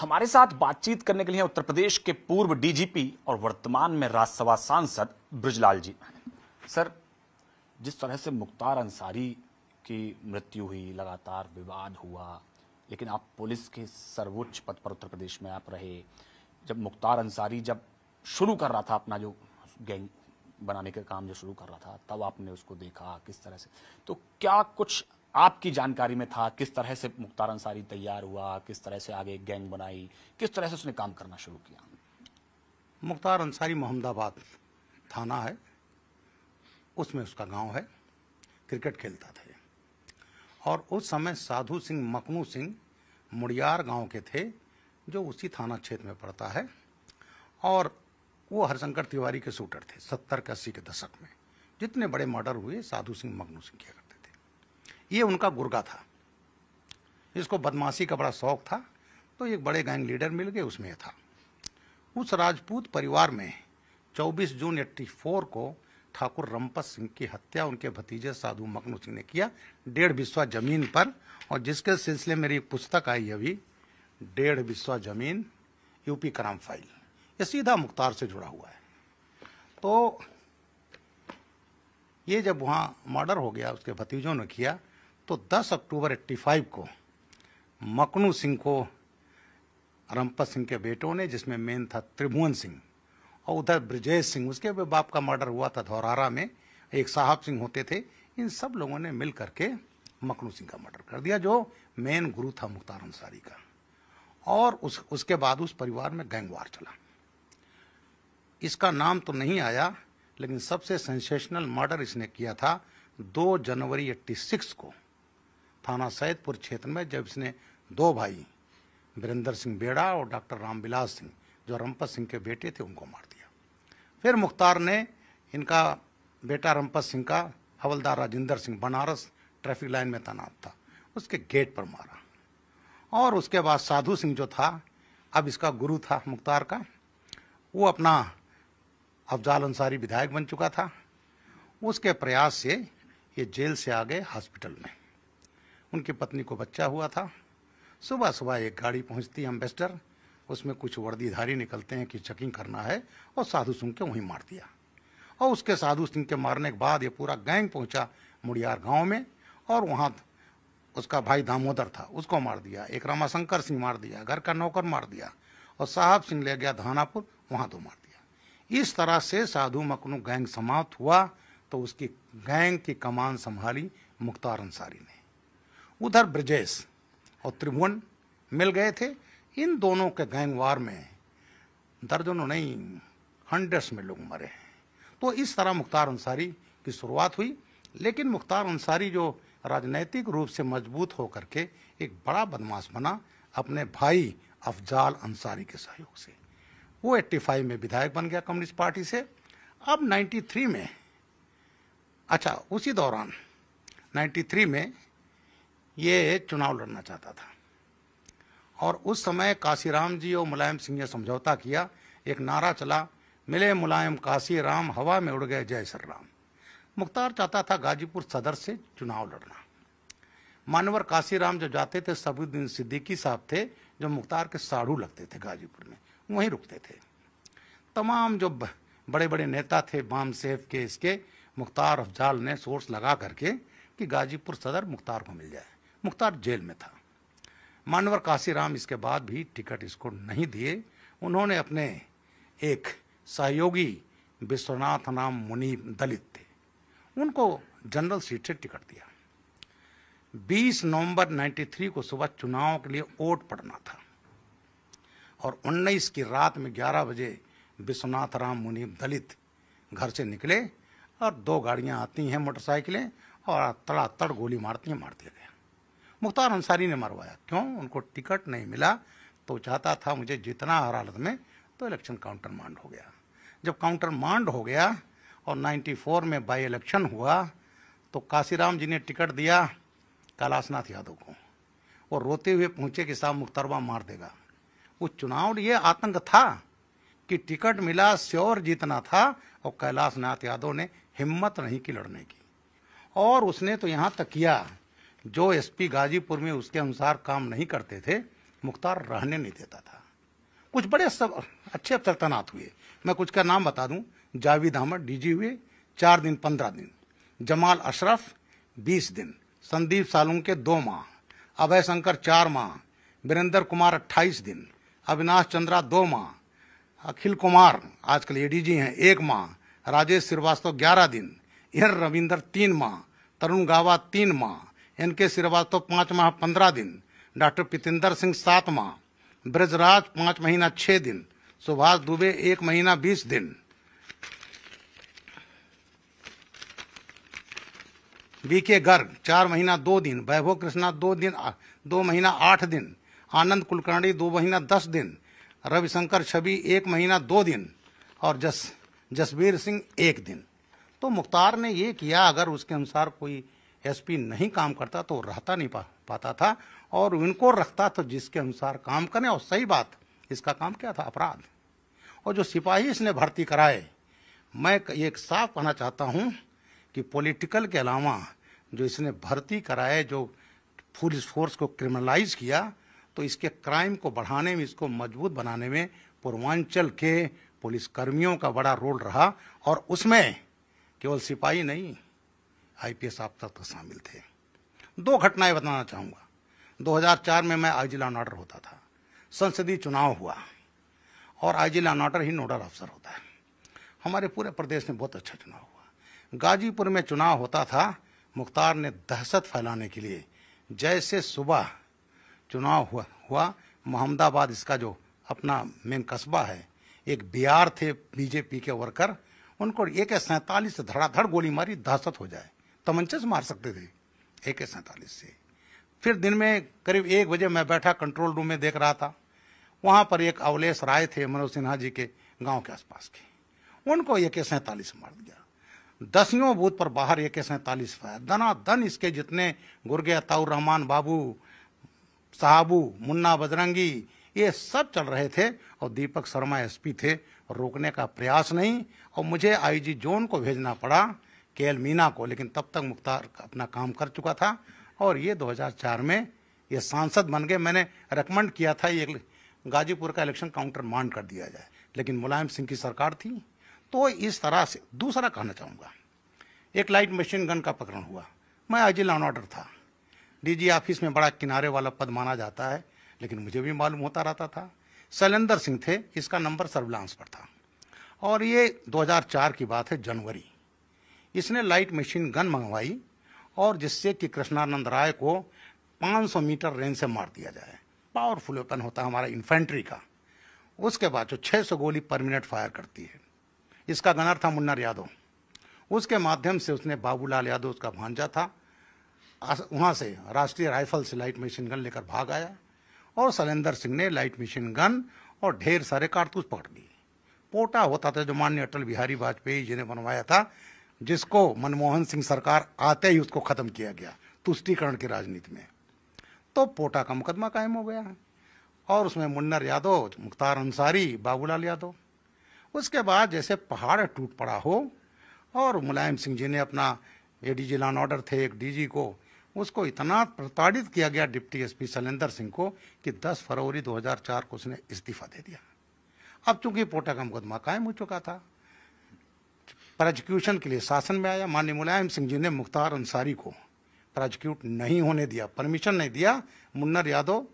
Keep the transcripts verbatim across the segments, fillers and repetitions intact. हमारे साथ बातचीत करने के लिए उत्तर प्रदेश के पूर्व डीजीपी और वर्तमान में राज्यसभा सांसद बृजलाल जी। सर, जिस तरह से मुख्तार अंसारी की मृत्यु हुई, लगातार विवाद हुआ, लेकिन आप पुलिस के सर्वोच्च पद पर उत्तर प्रदेश में आप रहे। जब मुख्तार अंसारी जब शुरू कर रहा था अपना जो गैंग बनाने का काम जो शुरू कर रहा था, तब आपने उसको देखा किस तरह से, तो क्या कुछ आपकी जानकारी में था, किस तरह से मुख्तार अंसारी तैयार हुआ, किस तरह से आगे गैंग बनाई, किस तरह से उसने काम करना शुरू किया? मुख्तार अंसारी मोहम्मदाबाद थाना है, उसमें उसका गांव है, क्रिकेट खेलता थे और उस समय साधु सिंह मखनू सिंह मुड़ियार गांव के थे जो उसी थाना क्षेत्र में पड़ता है और वो हरिशंकर तिवारी के शूटर थे। सत्तर के अस्सी के दशक में जितने बड़े मर्डर हुए साधु सिंह मखनू सिंह किया करते थे। ये उनका गुर्गा था, इसको बदमाशी का बड़ा शौक था, तो एक बड़े गैंग लीडर मिल गए, उसमें था। उस राजपूत परिवार में चौबीस जून एट्टी फोर को ठाकुर रमपत सिंह की हत्या उनके भतीजे साधु मखनू सिंह ने किया, डेढ़ बिस्वा जमीन पर, और जिसके सिलसिले में मेरी एक पुस्तक आई अभी, डेढ़ बिस्वा जमीन यूपी क्राइम फाइल, ये सीधा मुख्तार से जुड़ा हुआ है। तो ये जब वहाँ मर्डर हो गया, उसके भतीजों ने किया, तो दस अक्टूबर पचासी को मखनू सिंह को रमपत सिंह के बेटों ने, जिसमें मेन था त्रिभुवन सिंह और उधर ब्रजेश सिंह, उसके बाप का मर्डर हुआ था धौरारा में, एक साहब सिंह होते थे, इन सब लोगों ने मिल करके मखनू सिंह का मर्डर कर दिया जो मेन गुरु था मुख्तार अंसारी का। और उस उसके बाद उस परिवार में गैंगवार चला। इसका नाम तो नहीं आया लेकिन सबसे सेंसेशनल मर्डर इसने किया था दो जनवरी छियासी को थाना सैदपुर क्षेत्र में, जब इसने दो भाई वीरेंद्र सिंह बेड़ा और डॉक्टर रामबिलास सिंह जो रमपत सिंह के बेटे थे उनको मार दिया। फिर मुख्तार ने इनका बेटा रमपत सिंह का हवलदार राजिंदर सिंह बनारस ट्रैफिक लाइन में तैनात था, उसके गेट पर मारा। और उसके बाद साधु सिंह जो था, अब इसका गुरु था मुख्तार का, वो अपना अफ़ज़ाल अंसारी विधायक बन चुका था, उसके प्रयास से ये जेल से आ गए हॉस्पिटल में। उनकी पत्नी को बच्चा हुआ था। सुबह सुबह एक गाड़ी पहुंचती एम्बेसडर, उसमें कुछ वर्दीधारी निकलते हैं कि चेकिंग करना है, और साधु सिंह के वहीं मार दिया। और उसके साधु सिंह के मारने के बाद ये पूरा गैंग पहुंचा मुड़ियार गांव में और वहाँ उसका भाई दामोदर था उसको मार दिया, एक रामाशंकर सिंह मार दिया, घर का नौकर मार दिया, और साहब सिंह ले गया धानापुर, वहाँ तो मार दिया। इस तरह से साधु मखनू गैंग समाप्त हुआ तो उसकी गैंग की कमान संभाली मुख्तार अंसारी ने। उधर ब्रजेश और त्रिभुवन मिल गए थे, इन दोनों के गैंगवार में दर्जनों नहीं हंड्रेड्स में लोग मरे हैं। तो इस तरह मुख्तार अंसारी की शुरुआत हुई। लेकिन मुख्तार अंसारी जो राजनैतिक रूप से मजबूत होकर के एक बड़ा बदमाश बना अपने भाई अफ़ज़ाल अंसारी के सहयोग से। वो पचासी में विधायक बन गया कम्युनिस्ट पार्टी से। अब तिरानवे में, अच्छा उसी दौरान तिरानवे में ये चुनाव लड़ना चाहता था और उस समय कांशीराम जी और मुलायम सिंह ने समझौता किया, एक नारा चला, मिले मुलायम कांशीराम, हवा में उड़ गए जय श्री राम। मुख्तार चाहता था गाजीपुर सदर से चुनाव लड़ना। मानवर कांशीराम जो जाते थे, सबुद्दीन सिद्दीकी साहब थे जो मुख्तार के साढ़ू लगते थे गाजीपुर में, वहीं रुकते थे। तमाम जो बड़े बड़े नेता थे बाम सेफ के, इसके मुख्तार अफ़ज़ाल ने सोर्स लगा करके कि गाजीपुर सदर मुख्तार को मिल जाए। मुख्तार जेल में था। मानवर कांशीराम इसके बाद भी टिकट इसको नहीं दिए। उन्होंने अपने एक सहयोगी विश्वनाथ राम मुनीम दलित थे, उनको जनरल सीट से टिकट दिया। बीस नवंबर तिरानवे को सुबह चुनाव के लिए वोट पड़ना था और उन्नीस की रात में ग्यारह बजे विश्वनाथ राम मुनीम दलित घर से निकले और दो गाड़ियां आती हैं मोटरसाइकिलें और तड़ातड़ गोली मारती हैं, मार दिया गया। मुख्तार अंसारी ने मरवाया। क्यों? उनको टिकट नहीं मिला तो चाहता था मुझे जितना हर हालत में, तो इलेक्शन काउंटर मांड हो गया। जब काउंटर मांड हो गया और चौरानवे में बाई इलेक्शन हुआ तो कांशीराम जी ने टिकट दिया कैलाश यादव को। वो रोते हुए पहुंचे कि साहब मुख्तारबा मार देगा। उस चुनाव लिए आतंक था कि टिकट मिला, श्योर जीतना था, और कैलाश यादव ने हिम्मत नहीं की लड़ने की। और उसने तो यहाँ तक किया, जो एसपी गाजीपुर में उसके अनुसार काम नहीं करते थे मुख्तार रहने नहीं देता था। कुछ बड़े सब अच्छे अफसर तैनात हुए, मैं कुछ का नाम बता दूं, जावेद अहमद डीजी हुए चार दिन पंद्रह दिन, जमाल अशरफ बीस दिन, संदीप सालूंग के दो माह, अभय शंकर चार माह, वीरेंद्र कुमार अट्ठाईस दिन, अविनाश चंद्रा दो माह, अखिल कुमार आजकल एडीजी हैं एक माह, राजेश श्रीवास्तव ग्यारह दिन, एर रविंदर तीन माह, तरुण गावा तीन माह, एन के श्रीवास्तव पाँच माह पंद्रह दिन, डॉक्टर पितेंद्र सिंह सात माह, ब्रजराज पाँच महीना छः दिन, सुभाष दुबे एक महीना बीस दिन, बीके गर्ग चार महीना दो दिन, वैभव कृष्णा दो दिन दो महीना आठ दिन, आनंद कुलकर्णी दो महीना दस दिन, रविशंकर छवि एक महीना दो दिन और जस जसवीर सिंह एक दिन। तो मुख्तार ने ये किया, अगर उसके अनुसार कोई एसपी नहीं काम करता तो रहता नहीं पा, पाता था और इनको रखता तो जिसके अनुसार काम करें। और सही बात, इसका काम क्या था? अपराध। और जो सिपाही इसने भर्ती कराए, मैं एक साफ कहना चाहता हूँ कि पॉलिटिकल के अलावा जो इसने भर्ती कराए, जो पुलिस फोर्स को क्रिमिनलाइज किया, तो इसके क्राइम को बढ़ाने में, इसको मजबूत बनाने में पूर्वांचल के पुलिसकर्मियों का बड़ा रोल रहा। और उसमें केवल सिपाही नहीं, आईपीएस अफसर तक शामिल थे। दो घटनाएं बताना चाहूँगा। दो हज़ार चार में मैं आईजी लैंड ऑर्डर होता था, संसदीय चुनाव हुआ और आईजी लैंड ऑर्डर ही नोडल अफसर होता है। हमारे पूरे प्रदेश में बहुत अच्छा चुनाव हुआ। गाजीपुर में चुनाव होता था, मुख्तार ने दहशत फैलाने के लिए जैसे सुबह चुनाव हुआ हुआ मोहम्मदाबाद इसका जो अपना मेन कस्बा है, एक बीआर थे बीजेपी के वर्कर, उनको एक सैंतालीस से धड़ाधड़ गोली मारी, दहशत हो जाए, तमंचे से मार सकते थे एक सैंतालीस से। फिर दिन में करीब एक बजे मैं बैठा कंट्रोल रूम में, देख रहा था, वहाँ पर एक अवलेश राय थे मनोज सिन्हा जी के गांव के आसपास के, उनको एक सैंतालीस मार दिया। दसियों बूथ पर बाहर एक सैंतालीस फायर, दनादन इसके जितने गुर्गे अताउर रहमान बाबू, साहबू, मुन्ना बजरंगी, ये सब चल रहे थे और दीपक शर्मा एसपी थे, रोकने का प्रयास नहीं। और मुझे आईजी जोन को भेजना पड़ा के एल मीना को, लेकिन तब तक मुख्तार अपना काम कर चुका था। और ये दो हज़ार चार में ये सांसद बन गए। मैंने रेकमेंड किया था ये गाजीपुर का इलेक्शन काउंटर मांड कर दिया जाए, लेकिन मुलायम सिंह की सरकार थी। तो इस तरह से दूसरा कहना चाहूँगा, एक लाइट मशीन गन का प्रकरण हुआ। मैं आईजी लॉ एंड ऑर्डर था, डीजी ऑफिस में बड़ा किनारे वाला पद माना जाता है, लेकिन मुझे भी मालूम होता रहता था। शैलेंद्र सिंह थे, इसका नंबर सर्विलांस पर था और ये दो हज़ार चार की बात है, जनवरी। इसने लाइट मशीन गन मंगवाई और जिससे कि कृष्णानंद राय को पाँच सौ मीटर रेंज से मार दिया जाए। पावरफुल वेपन होता है हमारा इन्फेंट्री का। उसके बाद जो छह सौ गोली पर मिनट फायर करती है, इसका गनर था मुन्नर यादव। उसके माध्यम से उसने, बाबूलाल यादव उसका भांजा था, वहाँ से राष्ट्रीय राइफल से लाइट मशीन गन लेकर भाग आया और शैलेंद्र सिंह ने लाइट मशीन गन और ढेर सारे कारतूस पकड़ लिए। पोटा होता था जो माननीय अटल बिहारी वाजपेयी जी ने बनवाया था, जिसको मनमोहन सिंह सरकार आते ही उसको ख़त्म किया गया तुष्टीकरण की राजनीति में। तो पोटा का मुकदमा कायम हो गया और उसमें मुन्नर यादव, मुख्तार अंसारी, बाबूलाल यादव। उसके बाद जैसे पहाड़ टूट पड़ा हो और मुलायम सिंह जी ने अपना A D G law and order थे, एक डी जी को, उसको इतना प्रताड़ित किया गया डिप्टी एसपी शैलेंद्र सिंह को कि दस फरवरी दो हज़ार चार को उसने इस्तीफा दे दिया। अब चूंकि पोटा का मुकदमा कायम हो चुका था, प्रोजिक्यूशन के लिए शासन में आया, माननीय मुलायम सिंह जी ने मुख्तार अंसारी को प्रोजिक्यूट नहीं होने दिया, परमिशन नहीं दिया। मुन्नर यादव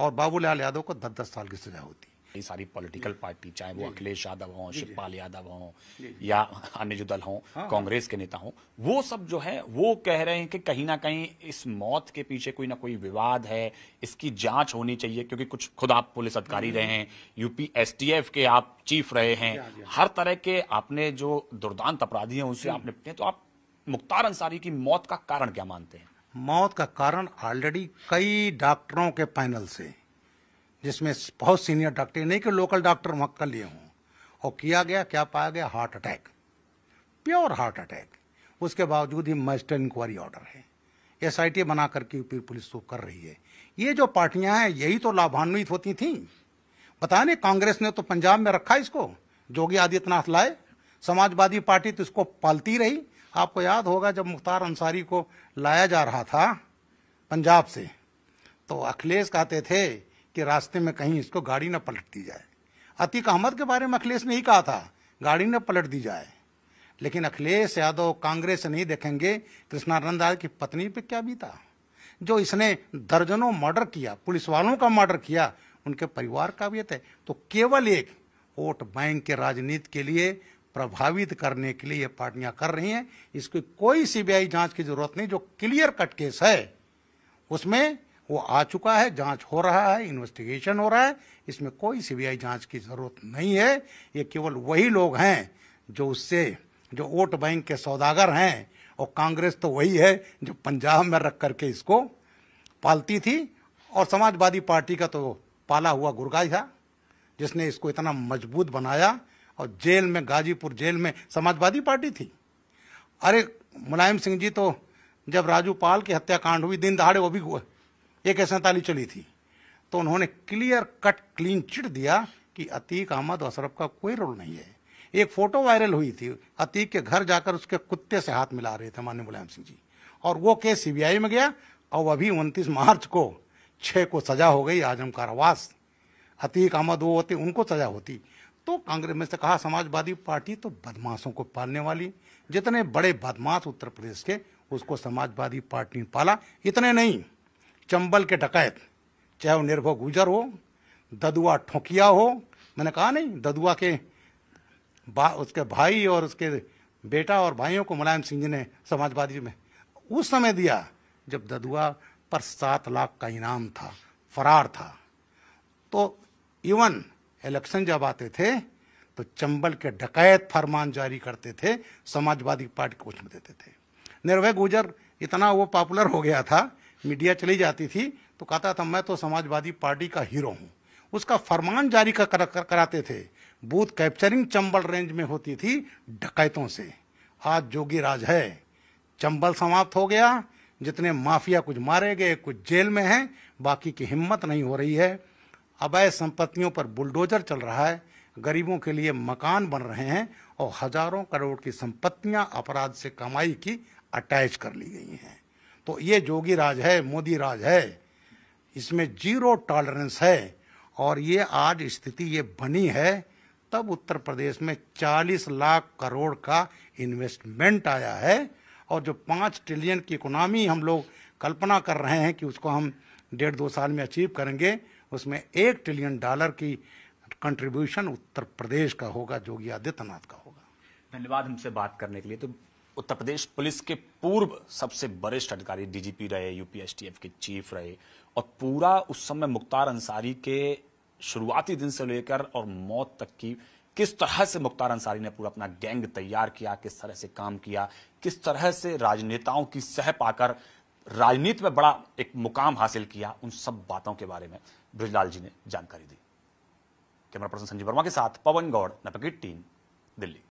और बाबूलाल यादव को दस दस साल की सजा होती। ये सारी पॉलिटिकल पार्टी, चाहे वो अखिलेश यादव हों, शिवपाल यादव हों या अन्य जो दल हों, कांग्रेस के नेता हों, वो सब जो है वो कह रहे हैं कि कहीं ना कहीं इस मौत के पीछे कोई ना कोई विवाद है, इसकी जांच होनी चाहिए। क्योंकि कुछ खुद आप पुलिस अधिकारी रहे हैं, यूपी एसटीएफ के आप चीफ रहे हैं, हर तरह के आपने जो दुर्दांत अपराधी हैं उनसे आप निपटे। तो आप मुख्तार अंसारी की मौत का कारण क्या मानते हैं? मौत का कारण ऑलरेडी कई डॉक्टरों के पैनल से, जिसमें बहुत सीनियर डॉक्टर, नहीं कि लोकल डॉक्टर वहाँ कर लिए हों, और किया गया, क्या पाया गया? Heart attack, pure heart attack. उसके बावजूद ही मजिस्ट्रेट इंक्वायरी ऑर्डर है, एसआईटी बना करके यूपी पुलिस तो कर रही है। ये जो पार्टियां हैं यही तो लाभान्वित होती थीं। पता नहीं कांग्रेस ने तो पंजाब में रखा इसको, योगी आदित्यनाथ लाए, समाजवादी पार्टी तो इसको पालती रही। आपको याद होगा जब मुख्तार अंसारी को लाया जा रहा था पंजाब से, तो अखिलेश कहते थे कि रास्ते में कहीं इसको गाड़ी न पलट दी जाए। अतीक अहमद के बारे में अखिलेश ने ही कहा था गाड़ी न पलट दी जाए, लेकिन अखिलेश यादव कांग्रेस नहीं देखेंगे कृष्णानंद आर्य की पत्नी पे क्या बीता, जो इसने दर्जनों मर्डर किया, पुलिस वालों का मर्डर किया, उनके परिवार का भी है। तो केवल एक वोट बैंक के राजनीति के लिए प्रभावित करने के लिए ये पार्टियां कर रही हैं। इसकी कोई सीबीआई जांच की जरूरत नहीं, जो क्लियर कट केस है उसमें वो आ चुका है, जांच हो रहा है, इन्वेस्टिगेशन हो रहा है, इसमें कोई सीबीआई जांच की जरूरत नहीं है। ये केवल वही लोग हैं जो उससे जो वोट बैंक के सौदागर हैं, और कांग्रेस तो वही है जो पंजाब में रख करके इसको पालती थी, और समाजवादी पार्टी का तो पाला हुआ गुर्गा था जिसने इसको इतना मजबूत बनाया, और जेल में गाजीपुर जेल में समाजवादी पार्टी थी। अरे मुलायम सिंह जी तो जब राजू पाल की हत्याकांड हुई दिन दहाड़े, वो भी एक ऐसा ताली चली थी, तो उन्होंने क्लियर कट क्लीन चिट दिया कि अतीक अहमद और अशरफ का कोई रोल नहीं है। एक फोटो वायरल हुई थी, अतीक के घर जाकर उसके कुत्ते से हाथ मिला रहे थे माननीय मुलायम सिंह जी, और वो केस सीबीआई में गया, और अभी उनतीस मार्च को छः को सजा हो गई, आजम कारावास। अतीक अहमद वो होते उनको सजा होती। तो कांग्रेस में से कहा समाजवादी पार्टी तो बदमाशों को पालने वाली, जितने बड़े बदमाश उत्तर प्रदेश के उसको समाजवादी पार्टी ने पाला, इतने नहीं चंबल के डकैत, चाहे वो निर्भय गुजर हो, ददुआ ठोकिया हो, मैंने कहा नहीं ददुआ के बा उसके भाई और उसके बेटा और भाइयों को मुलायम सिंह जी ने समाजवादी में उस समय दिया जब ददुआ पर सात लाख का इनाम था, फरार था। तो इवन इलेक्शन जब आते थे तो चंबल के डकैत फरमान जारी करते थे, समाजवादी पार्टी को उसमें देते थे। निर्भय गुजर इतना वो पॉपुलर हो गया था, मीडिया चली जाती थी तो कहता था मैं तो समाजवादी पार्टी का हीरो हूँ, उसका फरमान जारी कर, कर, कर, कराते थे। बूथ कैप्चरिंग चंबल रेंज में होती थी डकैतों से। आज योगी राज है, चंबल समाप्त हो गया, जितने माफिया कुछ मारे गए, कुछ जेल में हैं, बाकी की हिम्मत नहीं हो रही है। अवैध संपत्तियों पर बुलडोजर चल रहा है, गरीबों के लिए मकान बन रहे हैं, और हजारों करोड़ की संपत्तियां अपराध से कमाई की अटैच कर ली गई हैं। तो ये जोगी राज है, मोदी राज है, इसमें जीरो टॉलरेंस है, और ये आज स्थिति ये बनी है। तब उत्तर प्रदेश में चालीस लाख करोड़ का इन्वेस्टमेंट आया है, और जो पाँच ट्रिलियन की इकोनॉमी हम लोग कल्पना कर रहे हैं कि उसको हम डेढ़ दो साल में अचीव करेंगे, उसमें एक ट्रिलियन डॉलर की कंट्रीब्यूशन उत्तर प्रदेश का होगा, योगी आदित्यनाथ का होगा। धन्यवाद हमसे बात करने के लिए। तो उत्तर प्रदेश पुलिस के पूर्व सबसे वरिष्ठ अधिकारी डीजीपी रहे, यूपीएसटीएफ के चीफ रहे, और पूरा उस समय मुख्तार अंसारी के शुरुआती दिन से लेकर और मौत तक की किस तरह से मुख्तार अंसारी ने पूरा अपना गैंग तैयार किया, किस तरह से काम किया, किस तरह से राजनेताओं की सह पाकर राजनीति में बड़ा एक मुकाम हासिल किया, उन सब बातों के बारे में बृजलाल जी ने जानकारी दी। कैमरा पर्सन संजीव वर्मा के साथ पवन गौड़, नपकिट टीम, दिल्ली।